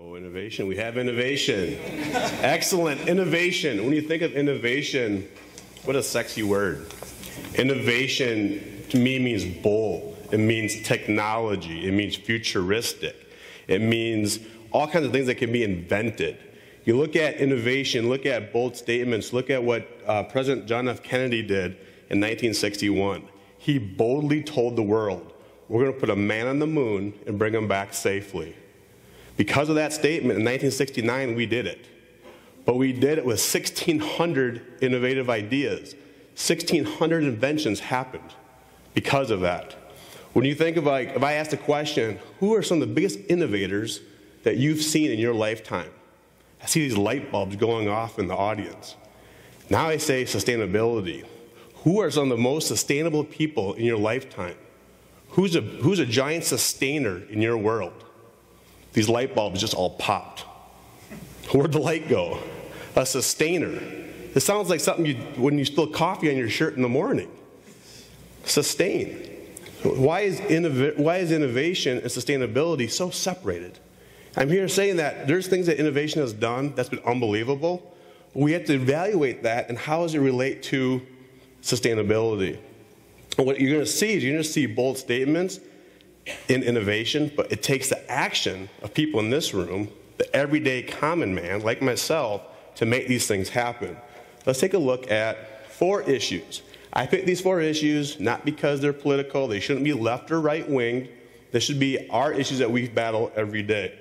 No innovation. We have innovation. Excellent. Innovation. When you think of innovation, what a sexy word. Innovation to me means bold. It means technology. It means futuristic. It means all kinds of things that can be invented. You look at innovation, look at bold statements, look at what President John F. Kennedy did in 1961. He boldly told the world, we're going to put a man on the moon and bring him back safely. Because of that statement, in 1969, we did it. But we did it with 1,600 innovative ideas. 1,600 inventions happened because of that. When you think of, like, if I asked a question, who are some of the biggest innovators that you've seen in your lifetime? I see these light bulbs going off in the audience. Now I say sustainability. Who are some of the most sustainable people in your lifetime? Who's a giant sustainer in your world? These light bulbs just all popped. Where'd the light go? A sustainer. It sounds like something you, when you spill coffee on your shirt in the morning. Sustain. Why is innovation and sustainability so separated? I'm here saying that there's things that innovation has done that's been unbelievable. We have to evaluate that and how does it relate to sustainability. And what you're going to see is you're going to see bold statements in innovation, but it takes the action of people in this room, the everyday common man like myself, to make these things happen. Let's take a look at 4 issues. I picked these 4 issues not because they're political. They shouldn't be left or right-winged. They should be our issues that we battle every day.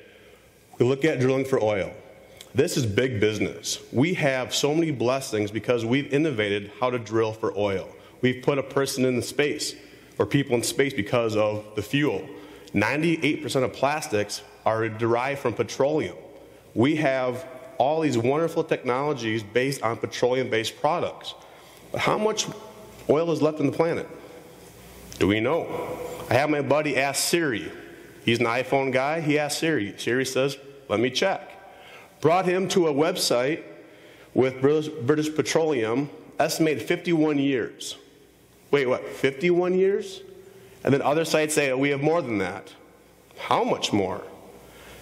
We look at drilling for oil. This is big business. We have so many blessings because we've innovated how to drill for oil. We've put a person in space, or people in space, because of the fuel. 98% of plastics are derived from petroleum. We have all these wonderful technologies based on petroleum-based products. But how much oil is left on the planet? Do we know? I have my buddy ask Siri. He's an iPhone guy. He asked Siri. Siri says, let me check. Brought him to a website with British Petroleum, estimated 51 years. Wait, what, 51 years? And then other sites say, oh, we have more than that. How much more?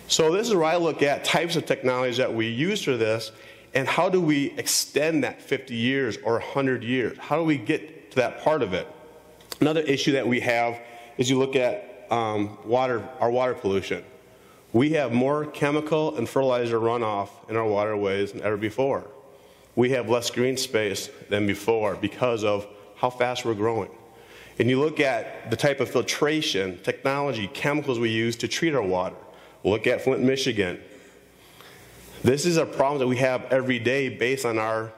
So this is where I look at types of technologies that we use for this, and how do we extend that 50 years or 100 years? How do we get to that part of it? Another issue that we have is you look at our water pollution. We have more chemical and fertilizer runoff in our waterways than ever before. We have less green space than before because of how fast we're growing. And you look at the type of filtration, technology, chemicals we use to treat our water. Look at Flint, Michigan. This is a problem that we have every day based on our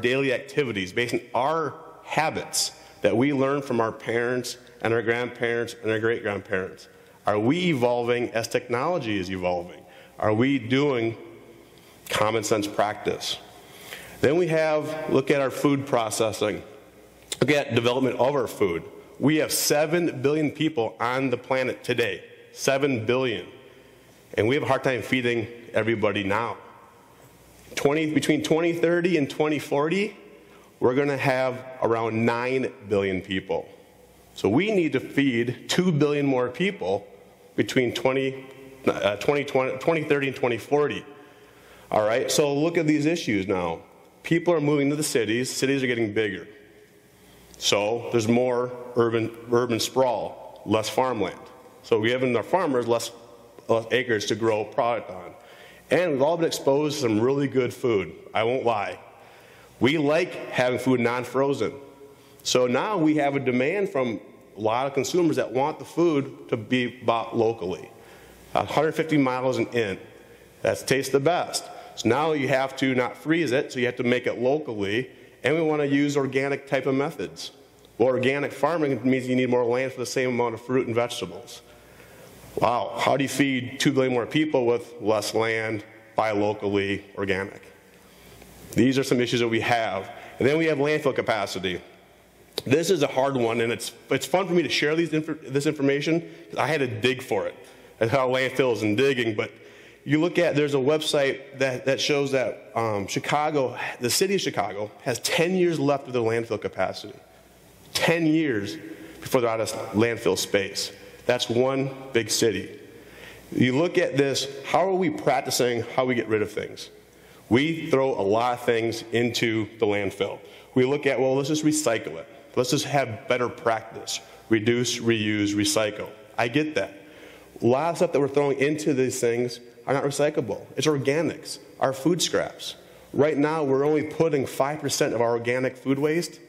daily activities, based on our habits that we learn from our parents and our grandparents and our great-grandparents. Are we evolving as technology is evolving? Are we doing common sense practice? Then we have, look at our food processing. Look at development of our food. We have 7 billion people on the planet today, 7 billion. And we have a hard time feeding everybody now. Between 2030 and 2040, we're going to have around 9 billion people. So we need to feed 2 billion more people between 2030 and 2040. All right, so look at these issues now. People are moving to the cities. Cities are getting bigger. So there's more urban sprawl, less farmland. So we have in our farmers less acres to grow product on. And we've all been exposed to some really good food. I won't lie. We like having food non-frozen. So now we have a demand from a lot of consumers that want the food to be bought locally. 150 miles and in. That tastes the best. So now you have to not freeze it, so you have to make it locally, and we want to use organic type of methods. Well, organic farming means you need more land for the same amount of fruit and vegetables. Wow, how do you feed 2 billion more people with less land, buy locally, organic? These are some issues that we have. And then we have landfill capacity. This is a hard one, and it's fun for me to share this information, because I had to dig for it. That's how landfills and digging, but you look at, there's a website that shows that Chicago, the city of Chicago, has 10 years left of their landfill capacity. 10 years before they're out of landfill space. That's one big city. You look at this, how are we practicing how we get rid of things? We throw a lot of things into the landfill. We look at, well, let's just recycle it. Let's just have better practice. Reduce, reuse, recycle. I get that. A lot of stuff that we're throwing into these things are not recyclable. It's organics, our food scraps. Right now, we're only putting 5% of our organic food waste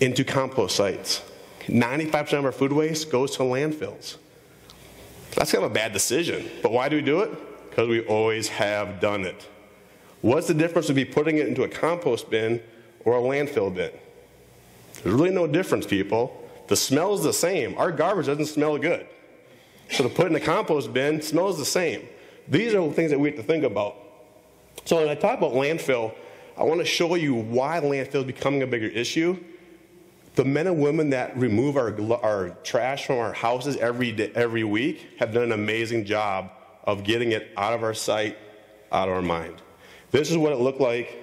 into compost sites. 95% of our food waste goes to landfills. That's kind of a bad decision, but why do we do it? Because we always have done it. What's the difference between putting it into a compost bin or a landfill bin? There's really no difference, people. The smell is the same. Our garbage doesn't smell good. So to put in a compost bin, smells the same. These are the things that we have to think about. So when I talk about landfill, I want to show you why landfill is becoming a bigger issue. The men and women that remove our trash from our houses every week have done an amazing job of getting it out of our sight, out of our mind. This is what it looked like,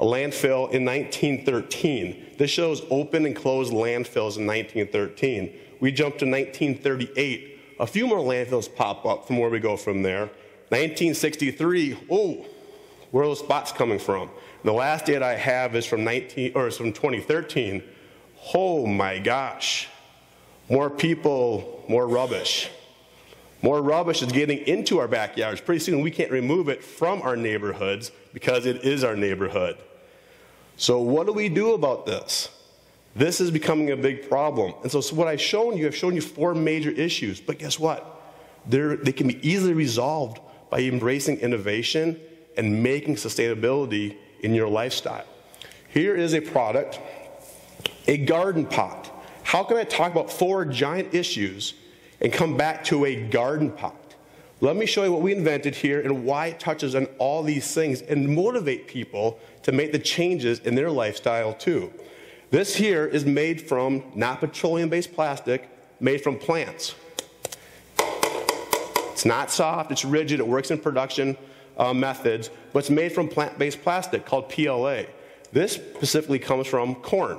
a landfill in 1913. This shows open and closed landfills in 1913. We jumped to 1938. A few more landfills pop up from where we go from there. 1963, oh, where are those spots coming from? And the last date I have is from 2013. Oh my gosh, more people, more rubbish. More rubbish is getting into our backyards. Pretty soon we can't remove it from our neighborhoods because it is our neighborhood. So what do we do about this? This is becoming a big problem. And so what I've shown you four major issues, but guess what? They can be easily resolved by embracing innovation and making sustainability in your lifestyle. Here is a product. A garden pot. How can I talk about four giant issues and come back to a garden pot? Let me show you what we invented here and why it touches on all these things and motivate people to make the changes in their lifestyle too. This here is made from not petroleum-based plastic, made from plants. It's not soft, it's rigid, it works in production methods, but it's made from plant-based plastic called PLA. This specifically comes from corn.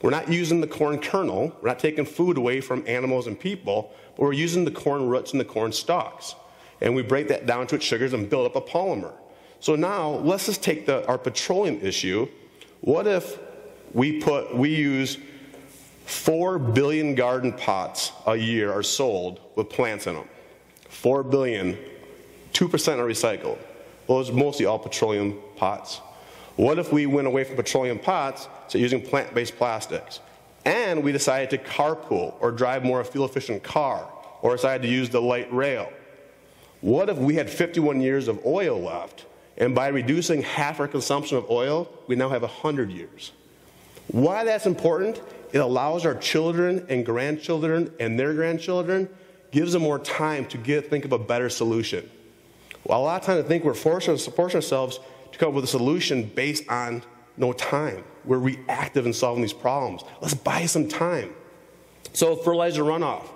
We're not using the corn kernel, we're not taking food away from animals and people, but we're using the corn roots and the corn stalks. And we break that down to its sugars and build up a polymer. So now, let's just take our petroleum issue. What if we use 4 billion garden pots a year are sold with plants in them? 4 billion, 2% are recycled. Well, it's mostly all petroleum pots. What if we went away from petroleum pots to using plant-based plastics? And we decided to carpool or drive more a fuel-efficient car or decided to use the light rail. What if we had 51 years of oil left and by reducing half our consumption of oil, we now have 100 years? Why that's important, it allows our children and grandchildren and their grandchildren, gives them more time to think of a better solution. Well, a lot of times I think we're forcing ourselves to come up with a solution based on no time. We're reactive in solving these problems. Let's buy some time. So fertilizer runoff,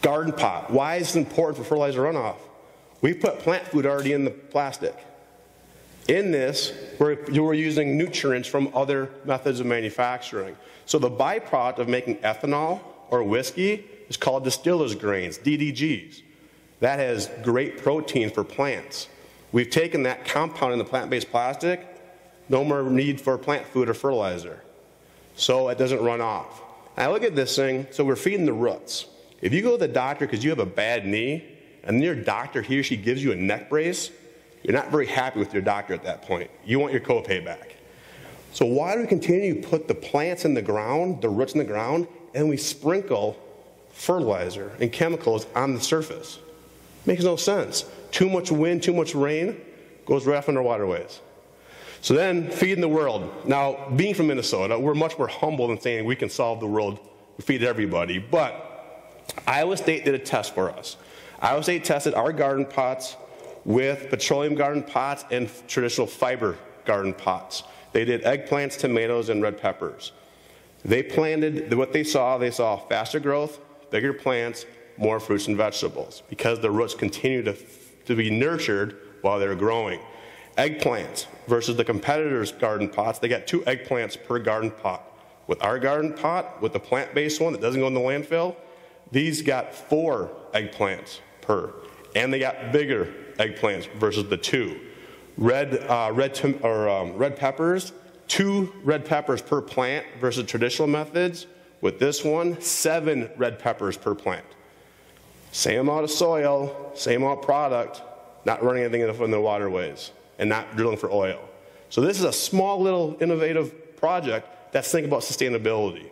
garden pot. Why is it important for fertilizer runoff? We put plant food already in the plastic. In this, we're using nutrients from other methods of manufacturing. So the byproduct of making ethanol or whiskey is called distiller's grains, DDGs. That has great protein for plants. We've taken that compound in the plant-based plastic, no more need for plant food or fertilizer. So it doesn't run off. I look at this thing, so we're feeding the roots. If you go to the doctor because you have a bad knee, and your doctor, he or she gives you a neck brace, you're not very happy with your doctor at that point. You want your copay back. So why do we continue to put the plants in the ground, the roots in the ground, and we sprinkle fertilizer and chemicals on the surface? Makes no sense. Too much wind, too much rain, goes right off in our waterways. So then, feeding the world. Now, being from Minnesota, we're much more humble than saying we can solve the world, we feed everybody, but Iowa State did a test for us. Iowa State tested our garden pots with petroleum garden pots and traditional fiber garden pots. They did eggplants, tomatoes, and red peppers. They planted, what they saw faster growth, bigger plants, more fruits and vegetables because the roots continue to be nurtured while they're growing. Eggplants versus the competitors' garden pots, they got 2 eggplants per garden pot. With our garden pot, with the plant-based one that doesn't go in the landfill, These got 4 eggplants per, and they got bigger eggplants versus the 2. Red peppers, 2 red peppers per plant versus traditional methods. With this one, 7 red peppers per plant. Same amount of soil, same amount of product, not running anything in the waterways and not drilling for oil. So this is a small little innovative project that's thinking about sustainability.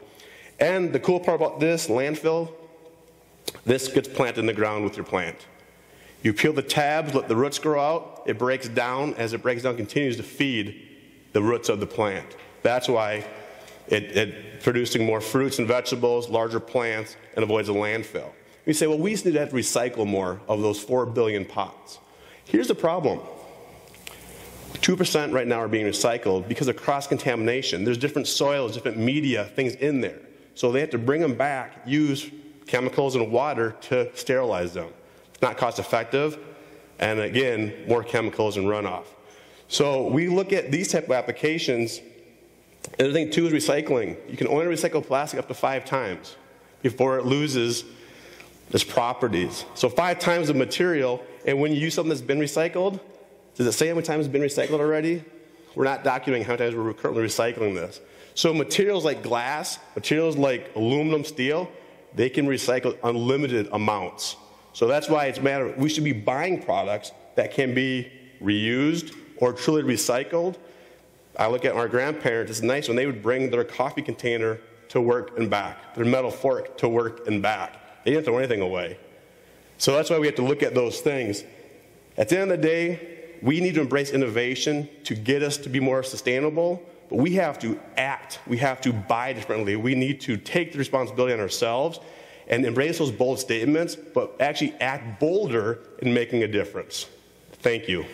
And the cool part about this landfill, this gets planted in the ground with your plant. You peel the tabs, let the roots grow out, it breaks down. As it breaks down, it continues to feed the roots of the plant. That's why it's producing more fruits and vegetables, larger plants, and avoids a landfill. You say, well, we just need to have to recycle more of those 4 billion pots. Here's the problem. 2% right now are being recycled because of cross-contamination. There's different soils, different media, things in there. So they have to bring them back, use chemicals and water to sterilize them. It's not cost-effective, and again, more chemicals and runoff. So we look at these type of applications. The other thing, too, is recycling. You can only recycle plastic up to 5 times before it loses its properties. So 5 times the material, and when you use something that's been recycled, does it say how many times it's been recycled already? We're not documenting how many times we're currently recycling this. So materials like glass, materials like aluminum, steel, they can recycle unlimited amounts. So that's why it's a matter of we should be buying products that can be reused or truly recycled. I look at our grandparents, it's nice when they would bring their coffee container to work and back, their metal fork to work and back. They didn't throw anything away. So that's why we have to look at those things. At the end of the day, we need to embrace innovation to get us to be more sustainable, but we have to act. We have to buy differently. We need to take the responsibility on ourselves and embrace those bold statements, but actually act bolder in making a difference. Thank you.